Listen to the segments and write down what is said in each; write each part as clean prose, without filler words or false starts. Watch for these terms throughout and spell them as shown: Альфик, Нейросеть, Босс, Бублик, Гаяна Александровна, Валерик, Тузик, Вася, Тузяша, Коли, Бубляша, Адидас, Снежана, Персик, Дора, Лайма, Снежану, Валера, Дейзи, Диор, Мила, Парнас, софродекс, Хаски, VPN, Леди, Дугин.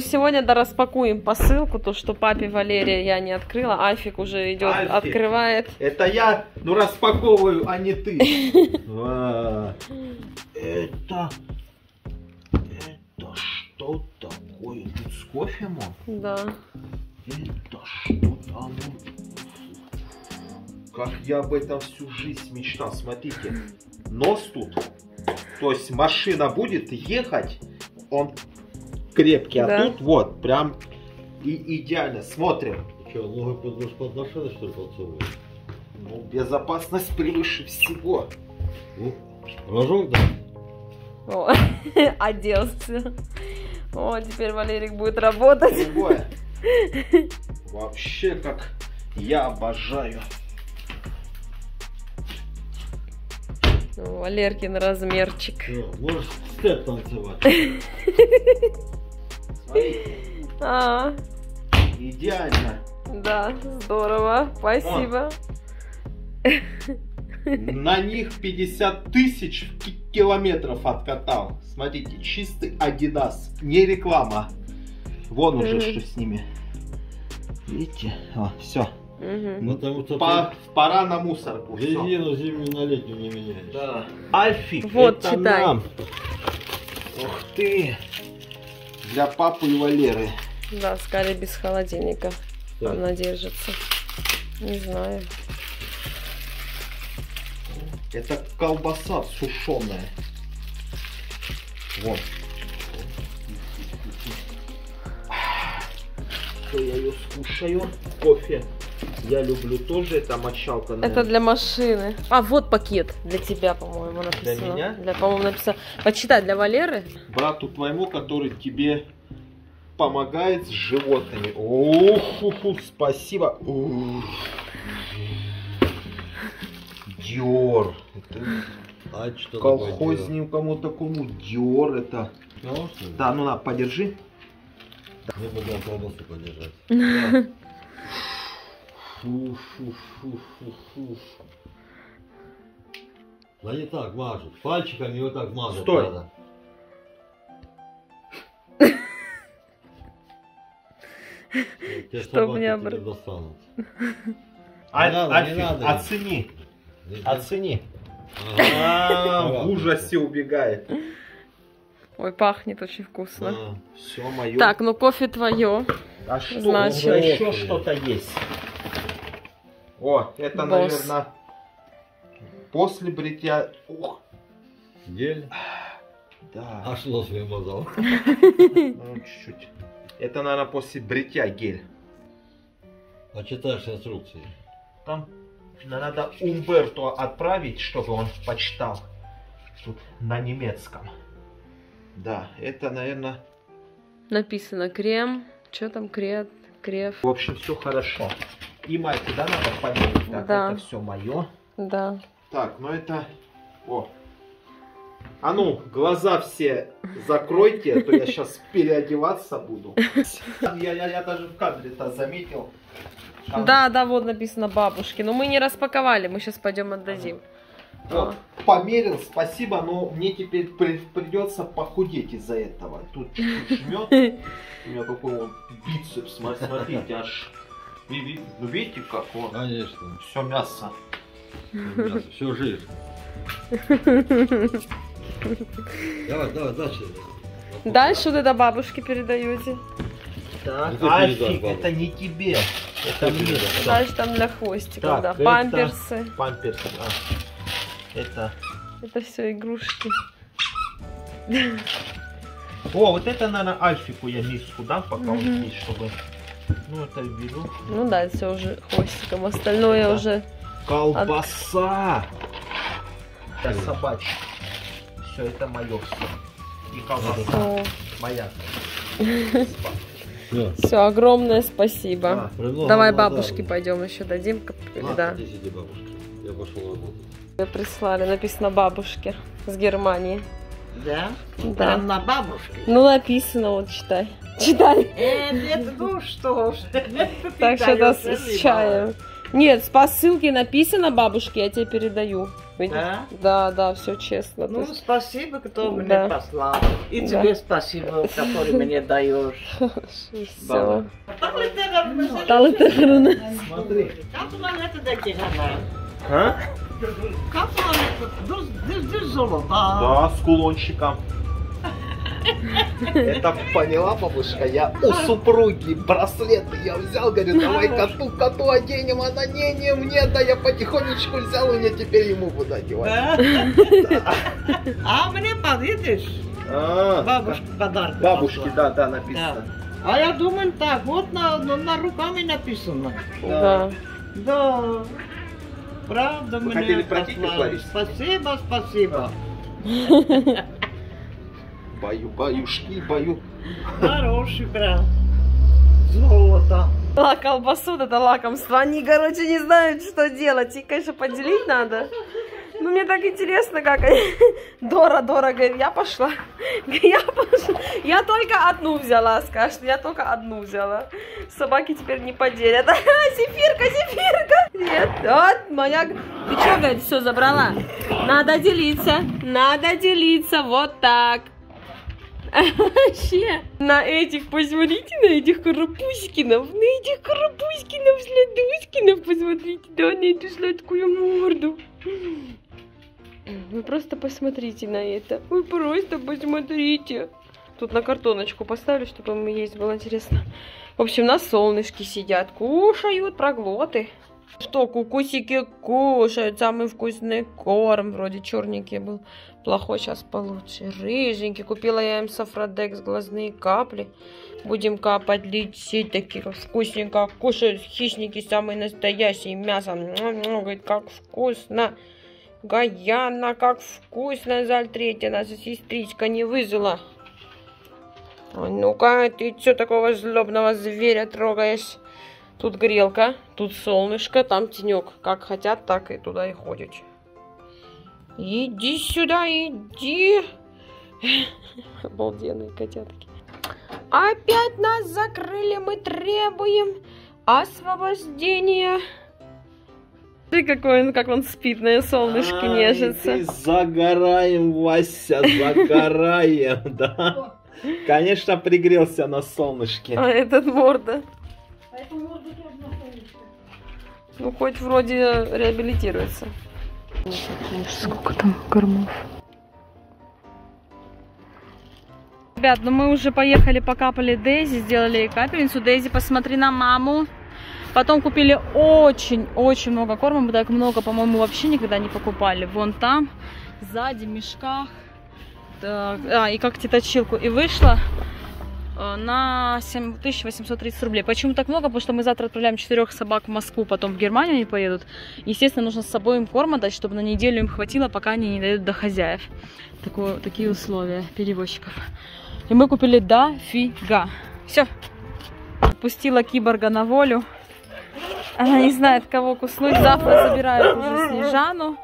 Сегодня дораспакуем посылку, то, что папе Валерия я не открыла, Альфик уже идет, Альфик открывает. Это я, ну, распаковываю, а не ты. Это что такое? Тут с кофе, мол? Да. Это что там? Как я об этом всю жизнь мечтал. Смотрите, нос тут, то есть машина будет ехать, он крепкий, а да, тут вот прям и идеально. Смотрим. Что, лого под машину, что ли, подсовывают? Ну, безопасность превыше всего. Рожок, да? О, оделся. О, теперь Валерик будет работать. Другое. Вообще, как я обожаю. Валеркин размерчик. Можешь степ танцевать. Смотрите. Идеально. Да, здорово. Спасибо. На них 50 тысяч километров откатал. Смотрите, чистый Адидас. Не реклама. Вон уже что с ними. Видите? Все. Угу. Потому что пора на мусорку. Резину зимнюю на летнюю не меняешь. Да. Альфик, вот, это читай. Нам. Ух ты. Для папы и Валеры. Да, скорее без холодильника. Да. Она держится. Не знаю. Это колбаса сушеная. Вот. Я ее скушаю. Кофе я люблю тоже, это мочалка. Наверное. Это для машины. А, вот пакет для тебя, по-моему, написано. Для меня? Для, по-моему, написано. Почитай, для Валеры. Брату твоему, который тебе помогает с животными. Оху-ху, спасибо. Диор. А что колхозным кому-то такому Диор это. Да, ну на, подержи. Я буду колбасу подержать. Да. Фу-фу-фу-фу-фу. Да не так мажут. Пальчиками вот так мажут. Стой. Надо. Чтоб не обратно. Альфик, оцени. Оцени. В ужасе убегает. Ой, пахнет очень вкусно. А, все мое. Так, ну кофе твое. А что? Значит, уже еще что-то есть. О, это, Босс, наверное, после бритья. Ух. Гель. Да. Аж лос я мазал. Ну, чуть-чуть. Это, наверное, после бритья гель. А читаешь инструкции? Там надо Умберто отправить, чтобы он почитал. Тут на немецком. Да, это, наверное... Написано крем, что там, крев. В общем, все хорошо. И майку, да, надо померить? Так, да. Это все мое. Да. Так, ну это... О! А ну, глаза все закройте, а то я сейчас переодеваться буду. Я даже в кадре-то заметил. Да, да, вот написано бабушки. Но мы не распаковали, мы сейчас пойдем отдадим. Вот, померил, спасибо, но мне теперь придется похудеть из-за этого. Тут чуть-чуть жмет. У меня такой вот бицепс, смотрите, аж. Ну видите, как он? Конечно. Все мясо. Все жир. Давай, давай, дальше. Дальше вот это бабушке передаете. Так, Альфик, это не тебе. Это мне. Дальше там для хвостика, да. Памперсы. Памперсы, да. Это все игрушки. О, вот это, наверное, Альфику я миску дам, пока он здесь, чтобы... Ну, это беру. Ну да, это все уже хвостиком. Остальное да, уже... Колбаса! Это собачья. Все, это мое все. И колбаса. О. Моя. Все, огромное спасибо. Давай бабушке пойдем еще дадим. Да. Я пошел работать. Прислали, написано бабушке с Германии. Да? Да. Прям на бабушке? Ну, написано, вот, читай. Читай. Нет, ну что ж. Так, что-то с чаем. Нет, с посылки написано бабушке, я тебе передаю. Видишь? Да? Да, да, все честно. Ну, есть... спасибо, кто да. меня послал. И да. тебе спасибо, который мне даешь. Все. Смотри. А? Да, с кулончиком. Я так поняла, бабушка, я у супруги браслет, я взял, говорю, давай коту оденем, она не мне, да я потихонечку взял, и мне теперь ему буду одевать. А мне подвидишь? Бабушка подарок. Бабушке, да, да, написано. А я думаю, так, вот на руками написано. Да. Да. Правда, мне послали. Спасибо, спасибо. Баю, баюшки, баю. Хороший прям. Золото. А колбасу это лакомство. Они, короче, не знают, что делать. Их, конечно, поделить надо. Ну, мне так интересно, как они. Дора, говорит, я пошла. Я только одну взяла, скажет. Я только одну взяла. Собаки теперь не поделят. Сефирка. Нет, вот, моя... Ты что, говорит, все забрала? Надо делиться. Вот так. Вообще, посмотрите на этих карапузькинов, следускинов, посмотрите, да, на эту сладкую морду. Вы просто посмотрите на это, вы просто посмотрите. Тут на картоночку поставлю, чтобы им есть было интересно. В общем, на солнышке сидят, кушают проглоты. Что, кукусики кушают, самый вкусный корм, вроде черненький был, плохой сейчас получше, рыженький, купила я им софродекс, глазные капли, будем капать, лечить, такие вкусненько кушают, хищники самые настоящие, мясо, говорит, как вкусно, Гаяна, как вкусно, Заль третья, наша сестричка не выжила. Ой, ну-ка, ты что такого злобного зверя трогаешь? Тут грелка, тут солнышко, там тенек. Как хотят, так и туда и ходят. Иди сюда, иди. Обалденные котятки. Опять нас закрыли, мы требуем освобождения. Ты какой он, как он спит, на солнышке нежится. Загораем, Вася, загораем, да. Конечно, пригрелся на солнышке. А этот морда. Ну, хоть вроде реабилитируется. Сколько там кормов. Ребят, ну мы уже поехали, покапали Дейзи, сделали капельницу. Дейзи, посмотри на маму. Потом купили очень-очень много корма. Мы так много, по-моему, вообще никогда не покупали. Вон там, сзади, в мешках. Так, и как-то точилку. И вышло на 7830 рублей. Почему так много? Потому что мы завтра отправляем 4 собак в Москву, потом в Германию они поедут. Естественно, нужно с собой им корма дать, чтобы на неделю им хватило, пока они не дойдут до хозяев. Такие условия перевозчиков. И мы купили дофига. Все. Отпустила киборга на волю. Она не знает, кого куснуть. Завтра забирают уже Снежану.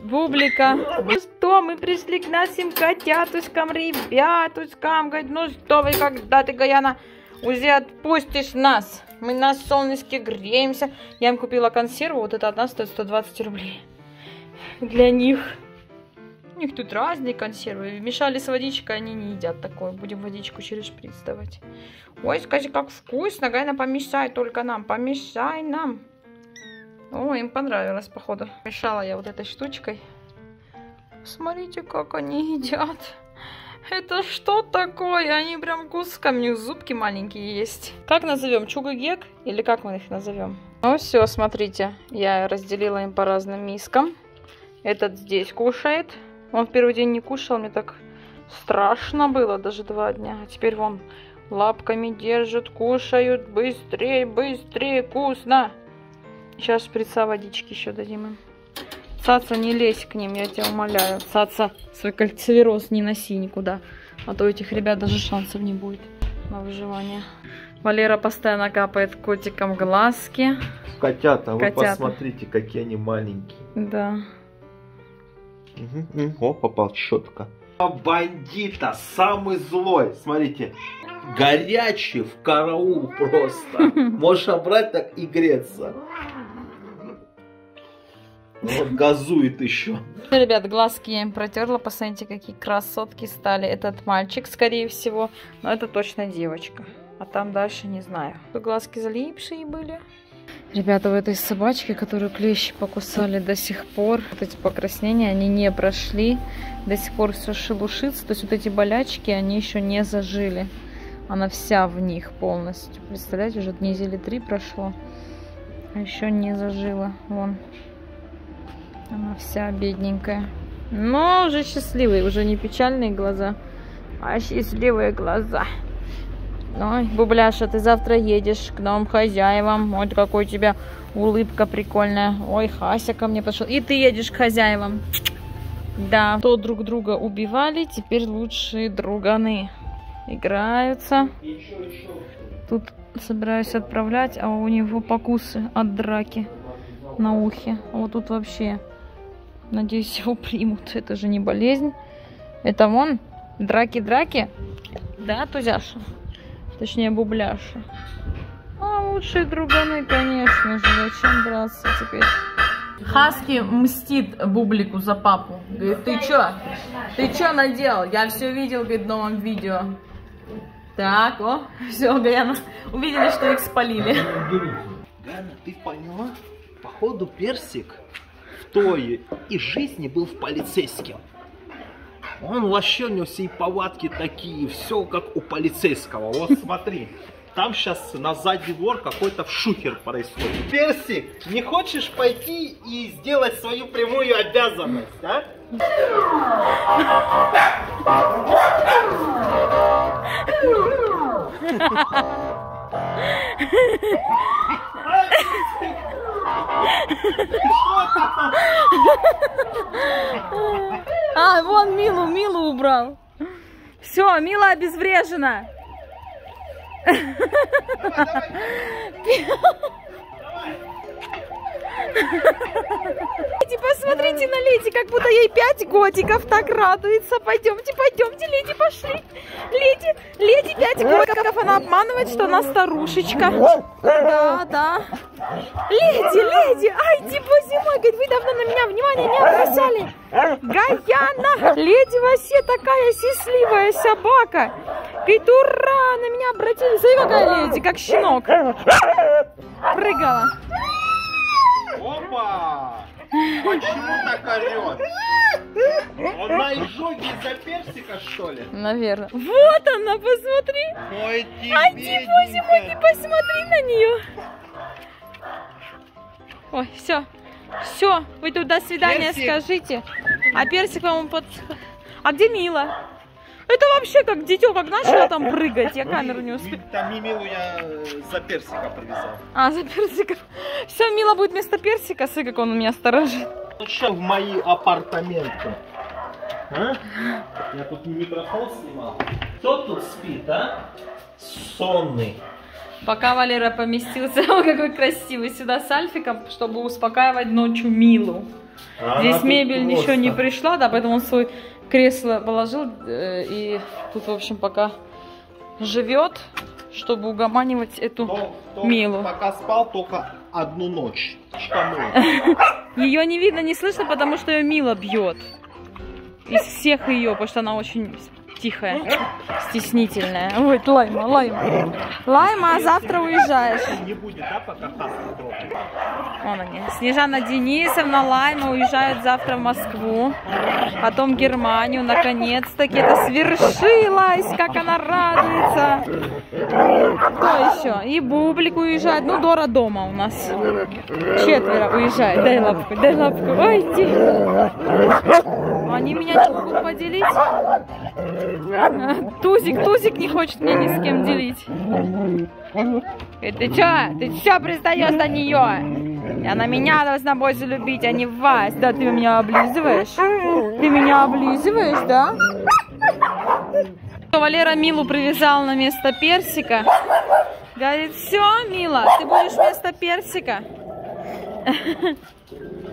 Бублика. Ну что, мы пришли к нашим котятушкам, ребятушкам. Говорит, ну что вы, когда ты, Гаяна, уже отпустишь нас? Мы на солнышке греемся. Я им купила консерву, вот эта одна стоит 120 рублей. Для них. У них тут разные консервы. Мешали с водичкой, они не едят такое. Будем водичку через шприц давать. Ой, скажи, как вкусно. Гаяна, помешай только нам, помешай нам. О, им понравилось, походу. Мешала я вот этой штучкой. Смотрите, как они едят. Это что такое? Они прям кусками, у них зубки маленькие есть. Как назовем? Чугагек? Или как мы их назовем? Ну все, смотрите. Я разделила им по разным мискам. Этот здесь кушает. Он в первый день не кушал, мне так страшно было, даже 2 дня. А теперь вон лапками держат, кушают. Быстрее, вкусно. Сейчас шприца водички еще дадим им. Цаца, не лезь к ним, я тебя умоляю. Цаца, свой кальцивироз не носи никуда. А то у этих ребят даже шансов не будет на выживание. Валера постоянно капает котикам глазки. Котята. Вы посмотрите, какие они маленькие. Да. О, попал четко. Бандита, самый злой, смотрите. Горячий в караул просто. Можешь обрать так и греться. Газует еще. Ребят, глазки я им протерла. Посмотрите, какие красотки стали. Этот мальчик, скорее всего. Но это точно девочка. А там дальше не знаю. Глазки залипшие были. Ребята, у этой собачки, которую клещи покусали до сих пор, вот эти покраснения, они не прошли. До сих пор все шелушится. То есть вот эти болячки, они еще не зажили. Она вся в них полностью. Представляете, уже недели 3 прошло. А еще не зажила. Вон. Она вся бедненькая. Но уже счастливые, уже не печальные глаза, а счастливые глаза. Ой, Бубляша, ты завтра едешь к новым хозяевам. Ой, какой у тебя улыбка прикольная. Ой, Хася ко мне пошел. И ты едешь к хозяевам. Да, то друг друга убивали, теперь лучшие друганы. Играются. Тут собираюсь отправлять, а у него покусы от драки на ухе. А вот тут вообще, надеюсь, его примут. Это же не болезнь. Это вон, драки-драки. Да, Тузяша? Точнее, Бубляша. А лучшие друганы, конечно же. Зачем драться теперь? Хаски мстит Бублику за папу. Говорит, ты чё? Ты чё наделал? Я все видел, говорит, в новом видео. Так, о, все, Гаяна. Увидели, что их спалили. Гаяна, ты поняла? Походу, Персик в той и жизни был в полицейском. Он вообще у него все повадки такие, все как у полицейского. Вот смотри, там сейчас на задний двор какой-то шухер происходит. Персик, не хочешь пойти и сделать свою прямую обязанность, да? А, вон Милу, Милу убрал. Все, Мила обезврежена. Давай, давай. Леди, посмотрите на Леди, как будто ей 5 годиков, так радуется. Пойдемте, пойдемте, Леди, пошли. Леди, Леди 5 годиков, она обманывает, что она старушечка. Да, да. Леди, Леди, ай, боже мой, говорит, вы давно на меня внимания не обращали. Гаяна, Леди вообще такая счастливая собака. Говорит, ура, на меня обратились. Смотри, какая Леди, как щенок. Прыгала. Опа! Почему так орёт? Он на изжоге из-за Персика, что ли? Наверное. Вот она, посмотри! Ой, ты, бедненькая! Ой, ты, посмотри на нее! Ой, все, все, вы тут до свидания скажите. А Персик, по-моему, под... А где Мила? Это вообще как дитё, как начала там прыгать, я камеру не успела. Там Милу я за Персика привязал. А, за Персика. Все, Мила будет вместо Персика, сы, как он у меня сторожит. Ну что в мои апартаменты? А? Я тут микрофон снимал. Кто тут спит, а? Сонный. Пока Валера поместился, он какой красивый, сюда с Альфиком, чтобы успокаивать ночью Милу. А здесь мебель ничего не пришла, да, поэтому он свой... кресло положил и тут, в общем, пока живет, чтобы угоманивать эту Милу. Пока спал только 1 ночь. Ее не видно, не слышно, потому что ее Мила бьет. Из всех ее, потому что она очень тихая, стеснительная. Ой, Лайма, Лайма. Лайма, а завтра уезжаешь. Не будет, да, пока вон они. Снежана Денисовна, Лайма уезжают завтра в Москву, потом в Германию. Наконец-таки это свершилось, как она радуется. Кто еще? И Бублик уезжает. Ну, Дора дома у нас. 4 уезжает. Дай лапку, дай лапку. Ой, тихо. Они меня не могут поделить. Тузик, Тузик не хочет меня ни с кем делить. Ты чё пристаешь на нее? Она меня должна больше любить, а не вас. Да, ты меня облизываешь? Ты меня облизываешь, да? Валера Милу привязал на место Персика. Говорит, все, Мила, ты будешь вместо Персика.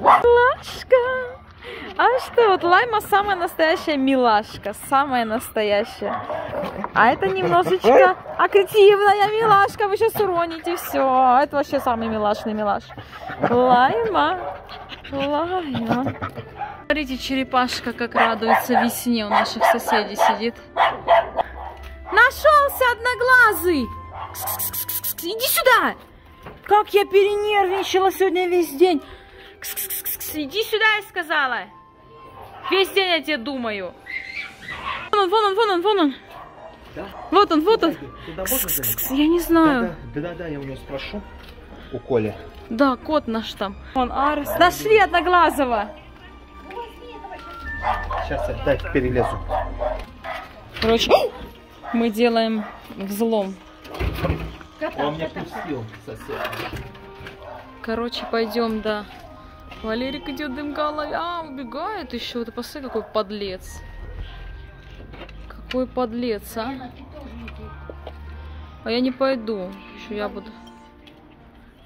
Лашка. А что, вот Лайма самая настоящая милашка, самая настоящая. А это немножечко активная милашка, вы сейчас уроните все. Это вообще самый милашный милаш. Лайма. Лая. Смотрите, черепашка как радуется весне, у наших соседей сидит. Нашелся одноглазый! Кс-кс-кс-кс-кс. Иди сюда! Как я перенервничала сегодня весь день. Кс-кс-кс-кс. Иди сюда, я сказала. Весь день я тебе думаю. Вон он, вон он, вон он, вон он. Да? Вот он, вот он. Кс-кс-кс-кс. Я не знаю. Да-да, я у него спрошу. У Коли. Да, кот наш там. Вон, Арес. Нашли одноглазого. Сейчас опять перелезу. Короче, мы делаем взлом. Он меня пустил, сосед. Короче, пойдем, да. Валерик идет, дым головой. А, убегает еще. Ты посмотри, какой подлец. Какой подлец, а? А я не пойду. Еще я буду.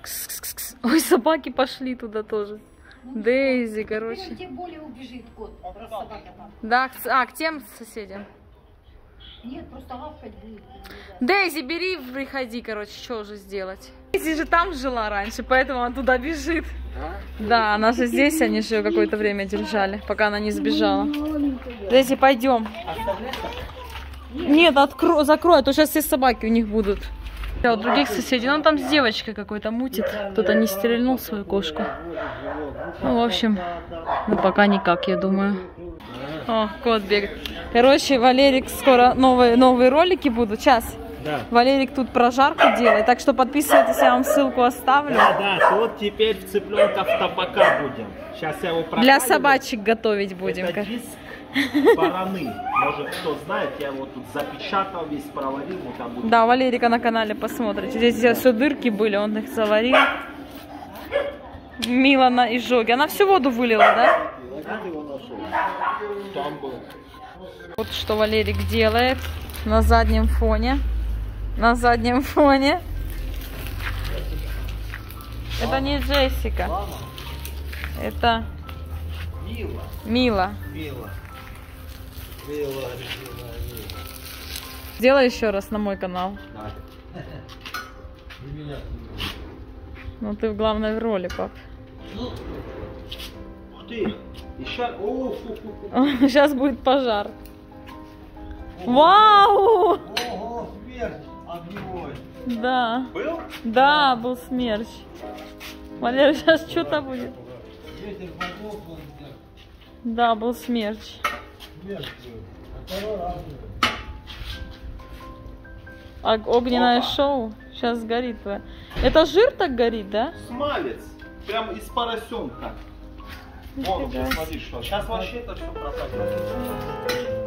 Кс -кс -кс -кс. Ой, собаки пошли туда тоже. Дейзи, короче. Тем более убежит кот. Да, а, к тем соседям. Нет, просто лавкать будет. Дейзи, бери, приходи, короче, что уже сделать. Дейзи же там жила раньше, поэтому она туда бежит. А? Да, она же здесь, они же ее какое-то время держали, пока она не сбежала. Дейзи, пойдем. Нет, закрой, а то сейчас все собаки у них будут. Да, у других соседей, он там с девочкой какой-то мутит, кто-то не стрельнул свою кошку. Ну, в общем, ну пока никак, я думаю. О, кот бегает. Короче, Валерик, скоро новые ролики будут. Сейчас. Да. Валерик тут прожарку делает, так что подписывайтесь, я вам ссылку оставлю. Да, тут теперь цыпленков табака будем. Сейчас я его прокалю. Для собачек готовить будем. Это диск бараны. Может, кто знает, я его тут запечатал, весь проварил. Будет... Да, Валерика на канале посмотрите. Здесь все дырки были, он их заварил. Мила на изжоге. Она всю воду вылила, да? Вот что Валерик делает на заднем фоне. На заднем фоне. Это не Джессика. Это Мила. Сделай еще раз на мой канал. Ну ты в главной роли, пап. Ух ты! Сейчас будет пожар. Вау! Ого, смерч огневой. Да. Был? Да, был смерч. Валера, сейчас что-то будет. Да, был смерч. Огненное шоу. Сейчас горит. Это жир так горит, да? Смалец. Прям из поросенка. Вон, смотри, что. Сейчас вообще это все пропадет.